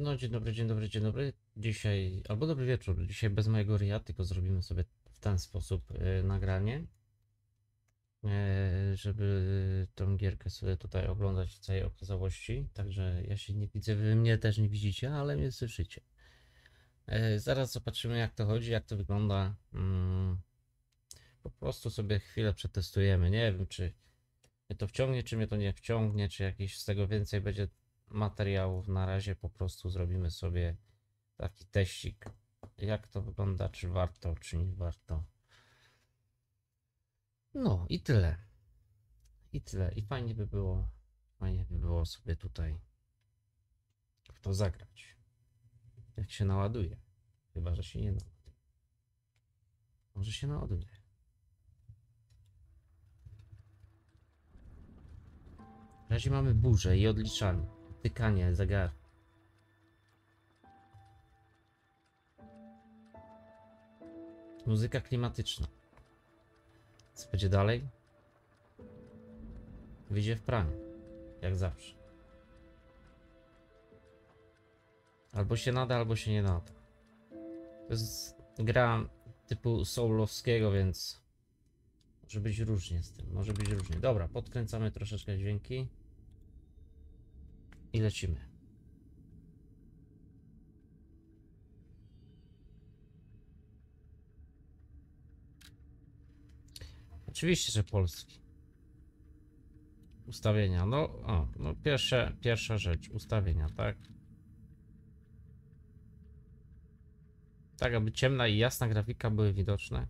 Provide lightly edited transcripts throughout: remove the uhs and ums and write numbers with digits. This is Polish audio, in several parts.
No dzień dobry. Dzisiaj, albo dobry wieczór. Dzisiaj bez mojego RIA, tylko zrobimy sobie w ten sposób nagranie, żeby tą gierkę sobie tutaj oglądać w całej okazałości. Także ja się nie widzę, wy mnie też nie widzicie, ale mnie słyszycie. Zaraz zobaczymy, jak to chodzi, jak to wygląda. Po prostu sobie chwilę przetestujemy. Nie wiem, czy mnie to wciągnie, czy mnie to nie wciągnie, czy jakiś z tego więcej będzie materiałów. Na razie po prostu zrobimy sobie taki teścik, jak to wygląda, czy warto, czy nie warto. No i tyle. I fajnie by było sobie tutaj w to zagrać. Jak się naładuje. Chyba że się nie naładuje. Może się naładuje. W razie mamy burzę i odliczanie. Tykanie zegar. Muzyka klimatyczna. Co będzie dalej? Wyjdzie w praniu. Jak zawsze. Albo się nada, albo się nie nada. To jest gra typu soulowskiego, więc może być różnie z tym. Może być różnie. Dobra, podkręcamy troszeczkę dźwięki. I lecimy. Oczywiście, że polski. Ustawienia. No, pierwsza rzecz. Ustawienia, tak? Tak, aby ciemna i jasna grafika były widoczne.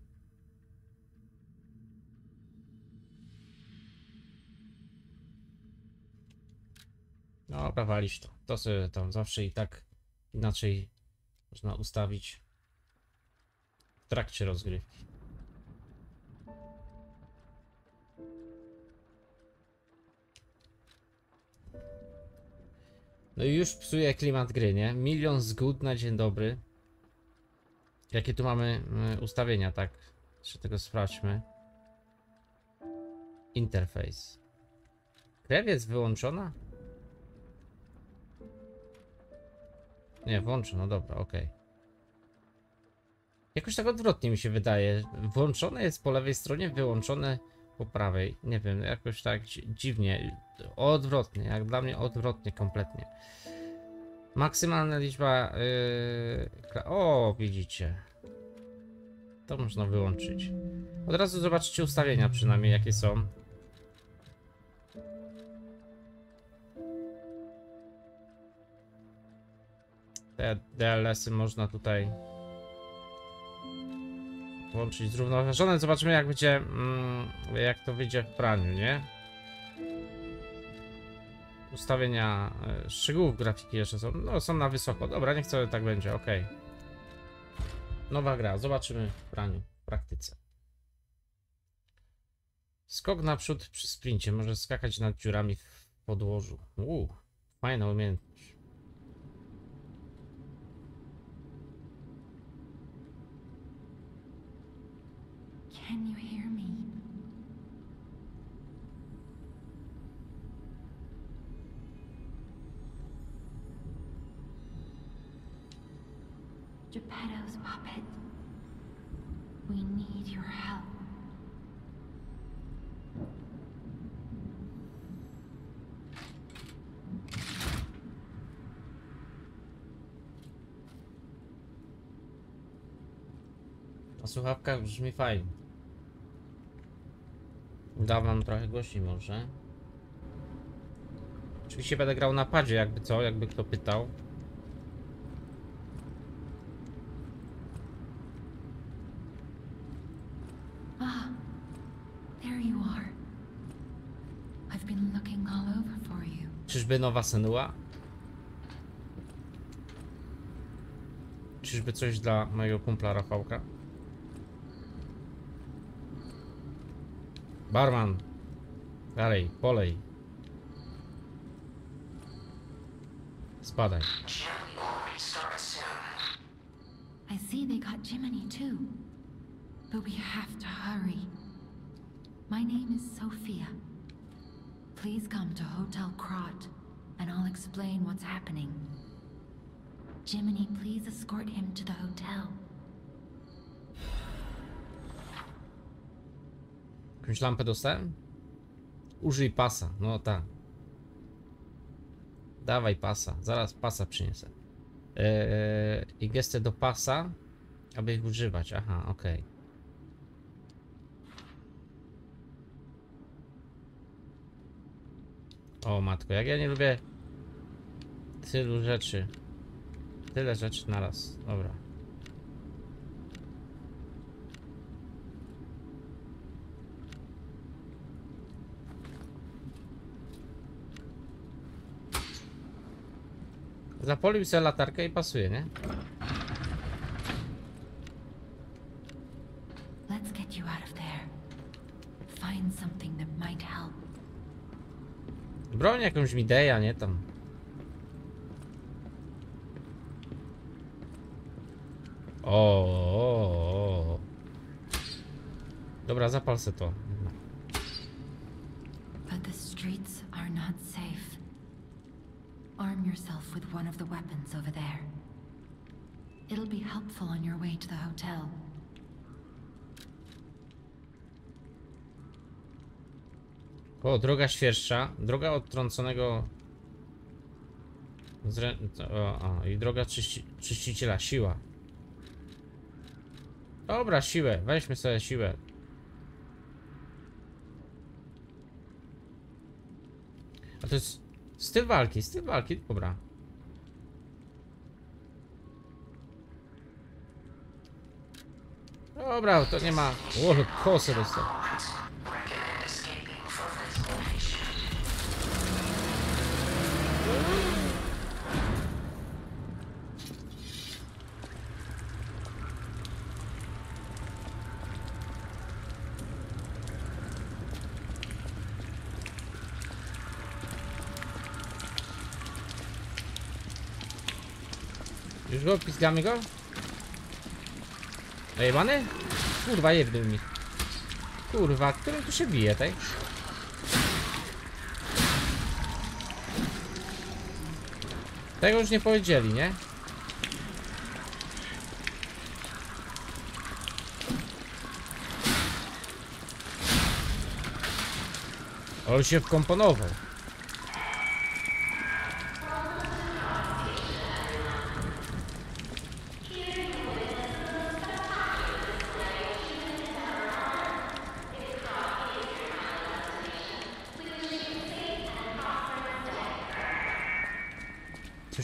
No, walisz to. To sobie tam zawsze i tak inaczej można ustawić w trakcie rozgrywki. No i już psuje klimat gry, nie? Milion zgód na dzień dobry. Jakie tu mamy ustawienia, tak? Jeszcze tego sprawdźmy. Interfejs. Krew jest wyłączona? Nie, włączono, dobra, okej. Jakoś tak odwrotnie mi się wydaje. Włączone jest po lewej stronie, wyłączone po prawej. Nie wiem, jakoś tak dziwnie. Odwrotnie, jak dla mnie odwrotnie kompletnie. Maksymalna liczba... O, widzicie. To można wyłączyć. Od razu zobaczycie ustawienia przynajmniej, jakie są. Te DLC-y można tutaj łączyć zrównoważone. Zobaczymy, jak będzie, jak to wyjdzie w praniu, nie? Ustawienia szczegółów grafiki jeszcze są, no są na wysoko. Dobra, niech to tak będzie, ok. Nowa gra, zobaczymy w praniu, w praktyce. Skok naprzód przy sprincie, może skakać nad dziurami w podłożu. Fajna umiejętność. Can you hear me? Geppetto's puppet. We need your help. Na słuchawkach brzmi fajnie. Dam wam trochę głośniej może. Oczywiście będę grał na padzie, jakby co, jakby kto pytał. Czyżby nowa Senua? Czyżby coś dla mojego kumpla Rafałka? Barman, dalej, polej. Spadaj. I see they got Jiminy too, but we have to hurry. My name is Sophia. Please come to Hotel Crot, and I'll explain what's happening. Jiminy, please escort him to the hotel. Jakąś lampę dostałem? Użyj pasa, no tak. Dawaj pasa, zaraz pasa przyniosę. I gesty do pasa, aby ich używać, aha, okej. O matko, jak ja nie lubię tylu rzeczy. Tyle rzeczy naraz, dobra. Zapolił sobie latarkę i pasuje, nie? Let's get you out of there. Find something that might help. Broń jakąś mi daje, a nie tam. O. Dobra, zapal se to. But the streets are not safe. Arm yourself with one of the weapons over there. It'll be helpful on your way to the hotel. O, droga świeższa, droga odtrąconego i droga czyściciela, siła. Dobra, siłę, weźmy sobie siłę. A to jest styl walki, dobra. Dobra, to nie ma... O, kosy dostał. Już go, piskamy go? Ejbany? Kurwa, jednym mi. Kurwa, którym tu się bije, tej? Tego już nie powiedzieli, nie? On się wkomponował.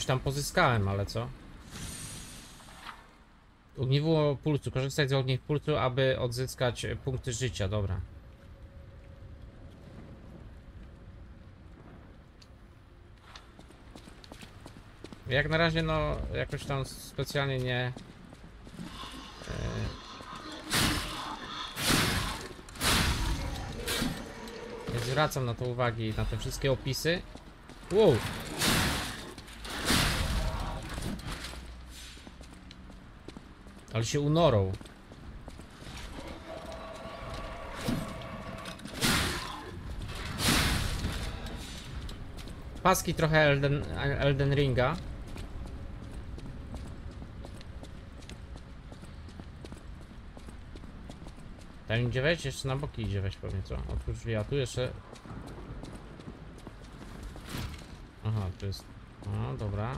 Tam pozyskałem, ale co? Ogniwo pulsu. Korzystać z ogniw pulsu, aby odzyskać punkty życia. Dobra. Jak na razie, no, jakoś tam specjalnie nie... nie zwracam na to uwagi, na te wszystkie opisy. Wow! Ale się unorą. Paski trochę Elden Ringa. Tam idzie wejść, jeszcze na boki idzie wejść pewnie, co? Otwórz drzwi, a tu jeszcze... Aha, tu jest... No, dobra.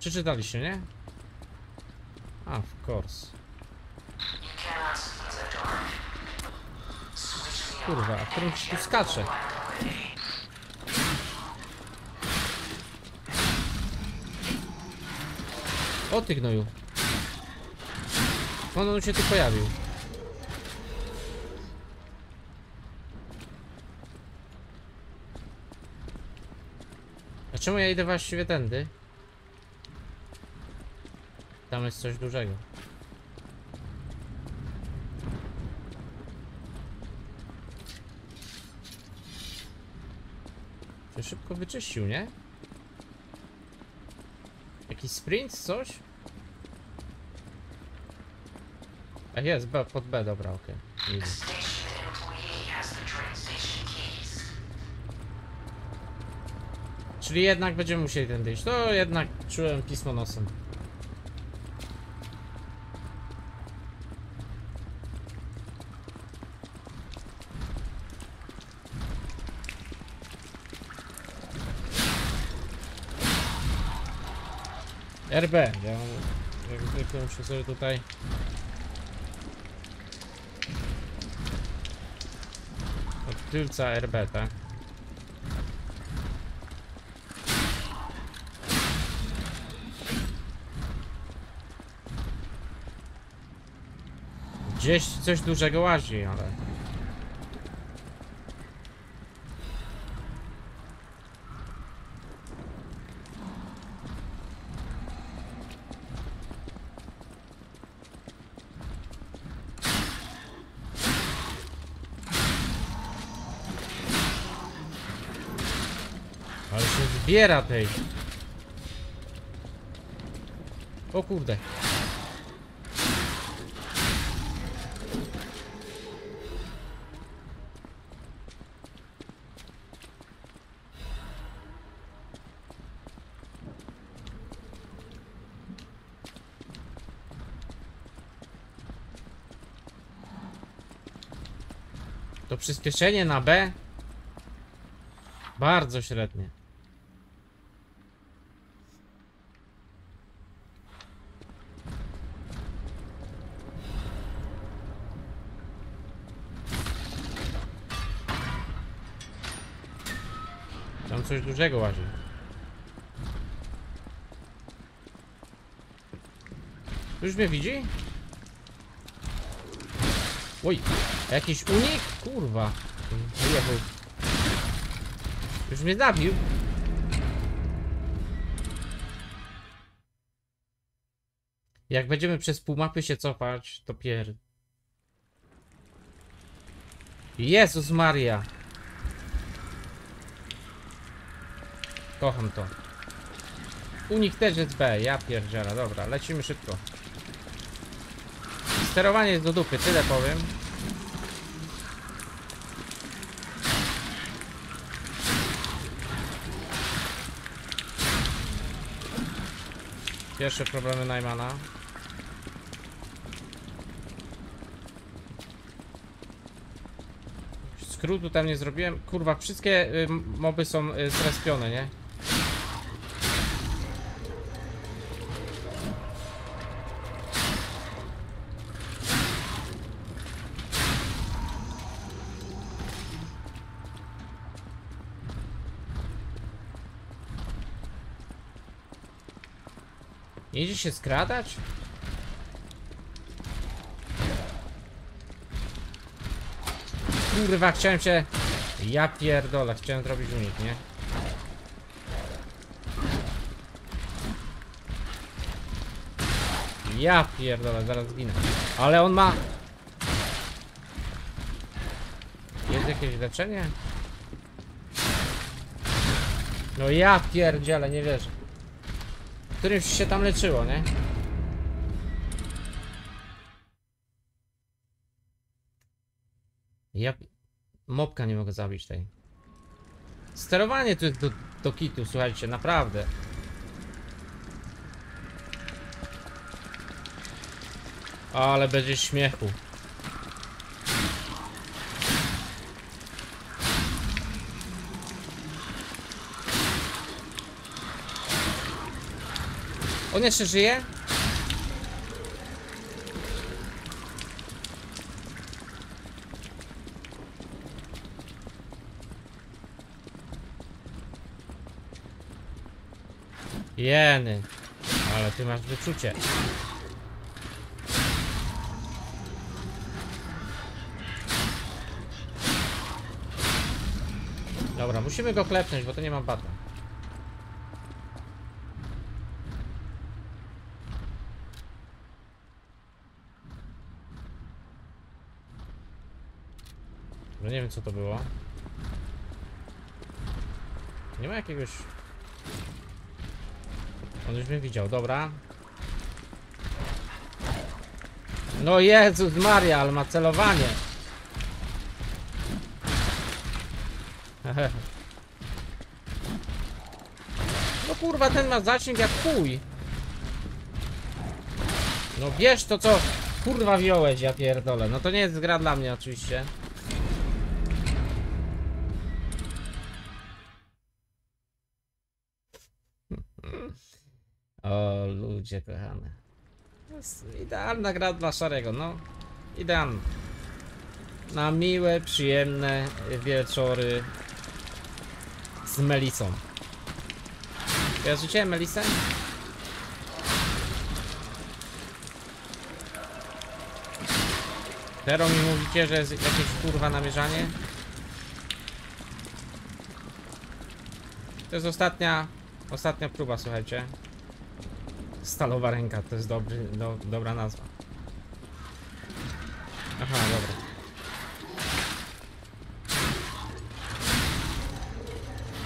Przeczytaliście, nie? A, of course. Kurwa, a w którym tu skacze? O ty gnoju. On się tu pojawił. A czemu ja idę właściwie tędy? Tam jest coś dużego. Się szybko wyczyścił, nie? Jakiś sprint, coś? A jest, B, pod B, dobra, okej. Okay. Czyli jednak będziemy musieli tędy iść. To jednak czułem pismo nosem. RB, jak zwykle muszę sobie tutaj... tylca RB, tak? Gdzieś coś dużego łazi, ale... Biera tej. O kurde. To przyspieszenie na B bardzo średnie. Coś dużego łazi. Już mnie widzi? Oj, jakiś unik? Kurwa. Już mnie zabił. Jak będziemy przez pół mapy się cofać, to pierd... Jezus Maria. Kocham to. Unik też jest B, ja pierdziela, dobra, lecimy szybko. Sterowanie jest do dupy, tyle powiem. Pierwsze problemy Najmana. Skrótu tam nie zrobiłem, kurwa, wszystkie moby są zrespione, nie? Nie idzie się skradać? Kurwa, chciałem się... Ja pierdolę, chciałem zrobić unik, nie? Ja pierdolę, zaraz zginę. Ale on ma... Jest jakieś leczenie? No ja pierdzielę, nie wierzę. Którymś się tam leczyło, nie? Ja... Mopka nie mogę zabić tej. Sterowanie tu jest do kitu, słuchajcie, naprawdę. Ale będzie śmiechu. On jeszcze żyje? Jeny, ale ty masz wyczucie. Dobra, musimy go klepnąć, bo to nie mam bata. No nie wiem, co to było. Nie ma jakiegoś... On już mnie widział, dobra. No Jezus Maria, ale ma celowanie. No kurwa, ten ma zasięg jak chuj. No wiesz to co, kurwa wziąłeś, ja pierdolę. No to nie jest gra dla mnie oczywiście. O ludzie kochane. To jest idealna gra dla szarego, no. Idealna. Na miłe, przyjemne wieczory z Melisą. Ja rzuciłem Melisę? Teraz mi mówicie, że jest jakieś kurwa namierzanie? To jest ostatnia próba, słuchajcie. Stalowa ręka, to jest dobra nazwa. Aha, dobra.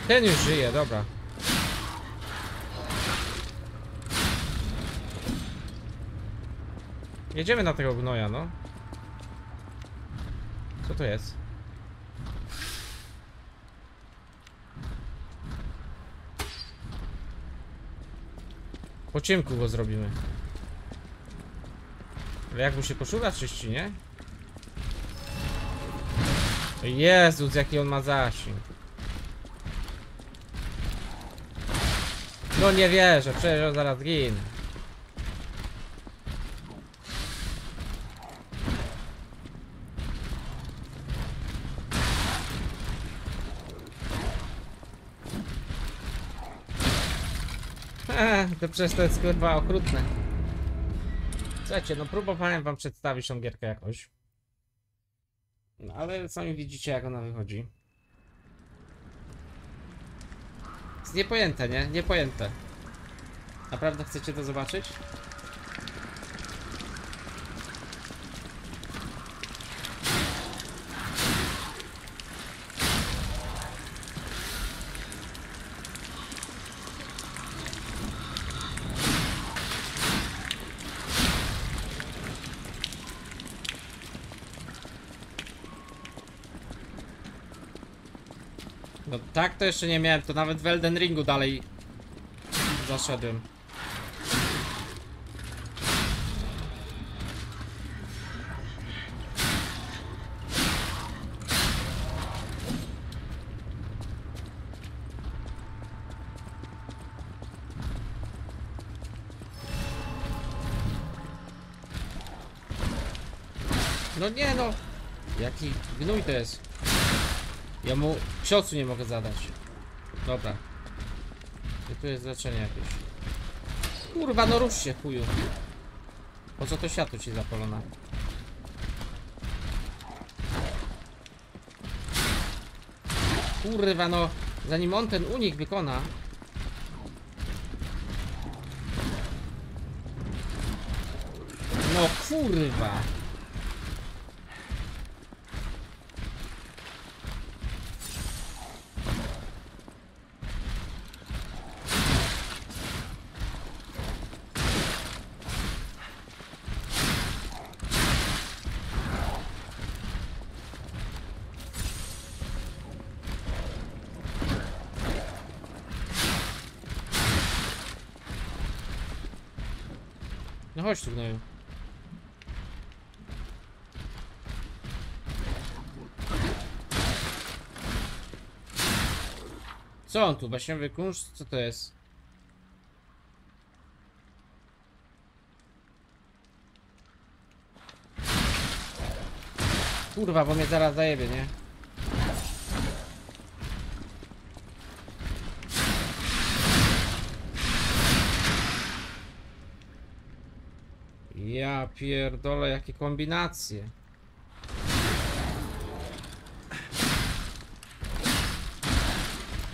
Ten już żyje, dobra. Jedziemy na tego gnoja, no. Co to jest? Po ciemku go zrobimy. Ale jak mu się koszula czyści, nie? Jezus, jaki on ma zasięg. No nie wierzę, przecież on zaraz ginie. To przecież to jest kurwa okrutne. Słuchajcie, no próbowałem wam przedstawić tą gierkę jakoś. No ale sami widzicie, jak ona wychodzi. Jest niepojęte, nie? Niepojęte. Naprawdę chcecie to zobaczyć? No tak to jeszcze nie miałem, to nawet w Elden Ringu dalej zaszedłem. No nie no, jaki gnój to jest. Ja mu ciosu nie mogę zadać. Dobra. I tu jest leczenie jakieś. Kurwa, no rusz się, chuju. Po co to światło ci zapalone? Kurwa, no zanim on ten unik wykona. No kurwa. No chodź tu, gnoju. Co on tu? Baśniowy kunsz? Co to jest? Kurwa, bo mnie zaraz zajebie, nie? Ja pierdolę, jakie kombinacje.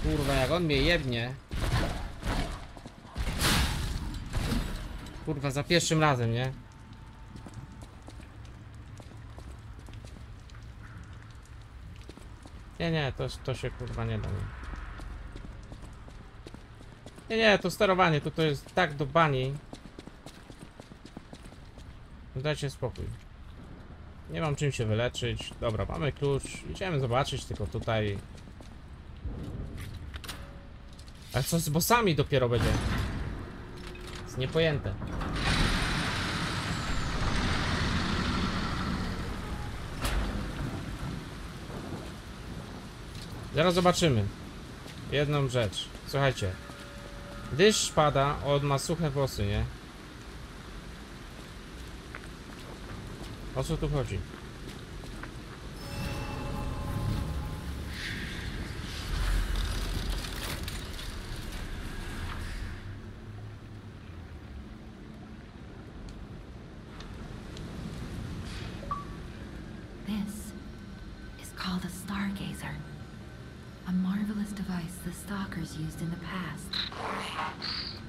Kurwa, jak on mnie jebnie. Kurwa, za pierwszym razem, nie? Nie, nie, to się kurwa nie da. Nie, nie, to sterowanie, to jest tak do bani. Dajcie spokój. Nie mam czym się wyleczyć. Dobra, mamy klucz. Idziemy zobaczyć tylko tutaj. A co z bossami dopiero będzie? Jest niepojęte. Zaraz zobaczymy jedną rzecz. Słuchajcie. Dysz pada, on ma suche włosy, nie? O co tu chodzi? This is called a stargazer, a marvelous device the stalkers used in the past.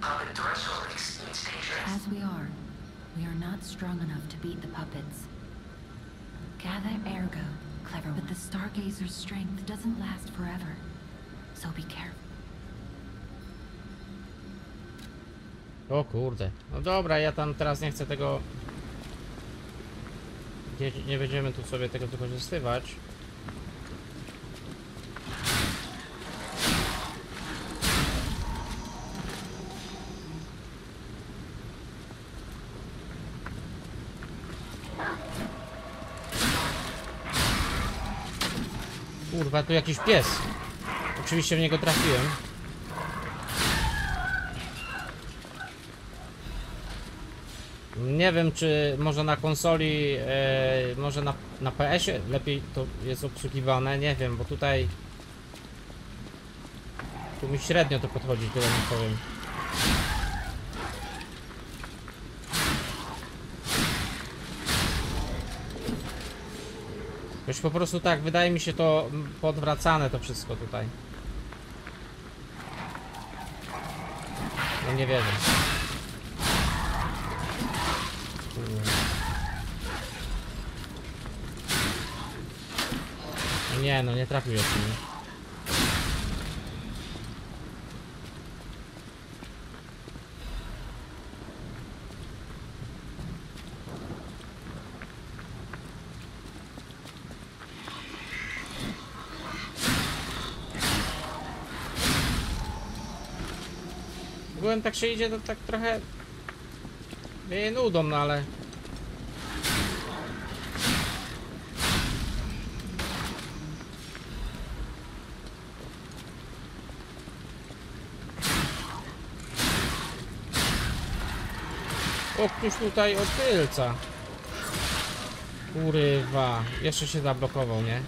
Puppet threshold exceeds dangerous. As we are not strong enough to beat the puppets. Gather ergo, clever, but the stargazer's strength doesn't last forever, so be careful. O kurde, no dobra, ja tam teraz nie chcę tego... Nie będziemy tu sobie tego wykorzystywać. Kurwa, tu jakiś pies. Oczywiście w niego trafiłem. Nie wiem, czy może na konsoli, może na PS-ie lepiej to jest obsługiwane, nie wiem, bo tutaj... Tu mi średnio to podchodzi, tyle nie powiem. Już po prostu tak, wydaje mi się to podwracane to wszystko tutaj. No nie wiem. Nie no, nie trafił jeszcze mnie. Byłem, tak się idzie, to tak trochę mnie nudą, no ale... O, ktoś tutaj od tylca. Kurwa, jeszcze się zablokował, nie?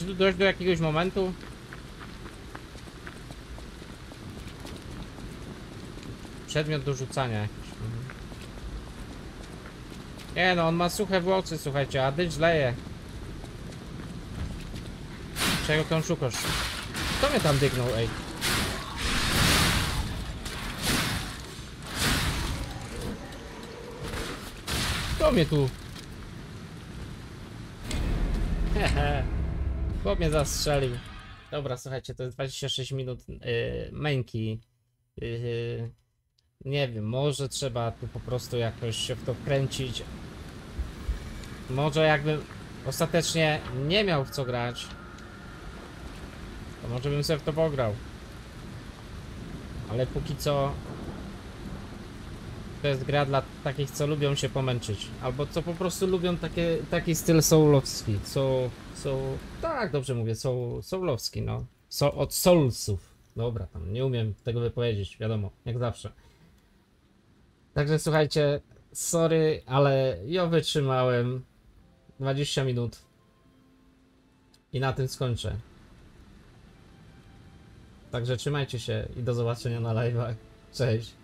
Czy tu dojść do jakiegoś momentu? Przedmiot do rzucania jakiś. Nie no, on ma suche włosy, słuchajcie, a dycz leje. Czego tam szukasz? Kto mnie tam dygnął, ej? Kto mnie tu? Hehe. Kto mnie zastrzelił? Dobra, słuchajcie, to jest 26 minut męki. Nie wiem, może trzeba tu po prostu jakoś się w to kręcić. Może jakbym ostatecznie nie miał w co grać, to może bym sobie w to pograł. Ale póki co to jest gra dla takich, co lubią się pomęczyć. Albo co po prostu lubią taki styl soulowski. Tak, dobrze mówię, soulowski, no. Od soulsów. Dobra, tam nie umiem tego wypowiedzieć, wiadomo, jak zawsze. Także słuchajcie, sorry, ale ja wytrzymałem 20 minut i na tym skończę. Także trzymajcie się i do zobaczenia na live'ach. Cześć!